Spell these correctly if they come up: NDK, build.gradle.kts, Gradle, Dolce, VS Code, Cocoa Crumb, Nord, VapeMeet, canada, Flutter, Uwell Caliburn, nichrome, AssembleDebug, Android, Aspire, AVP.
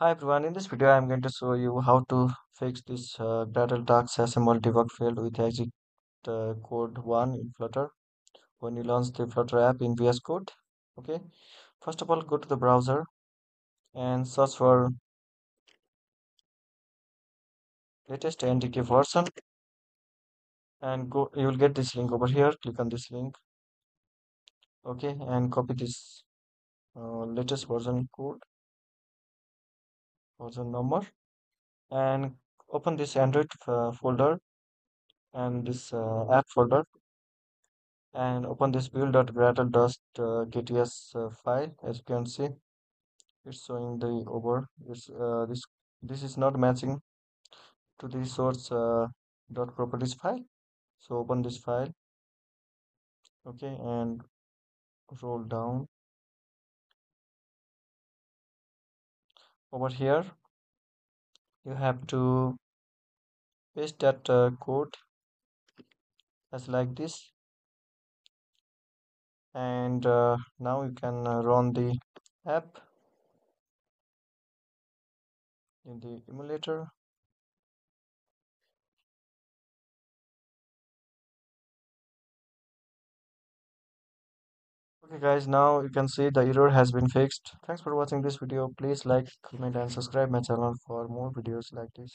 Hi everyone, in this video I am going to show you how to fix this Gradle docs AssembleDebug failed with exit code 1 in Flutter when you launch the Flutter app in VS Code. Okay, first of all go to the browser and search for latest NDK version and you will get this link over here. Click on this link, okay, and copy this latest version code, version number, and open this Android folder and this app folder and open this build.gradle.kts file. As you can see, it's showing the over this is not matching to the source .properties file, so open this file, okay, and roll down over here. You have to paste that code as like this, and now you can run the app in the emulator. Okay guys, now you can see the error has been fixed. Thanks for watching this video. Please like, comment and subscribe my channel for more videos like this.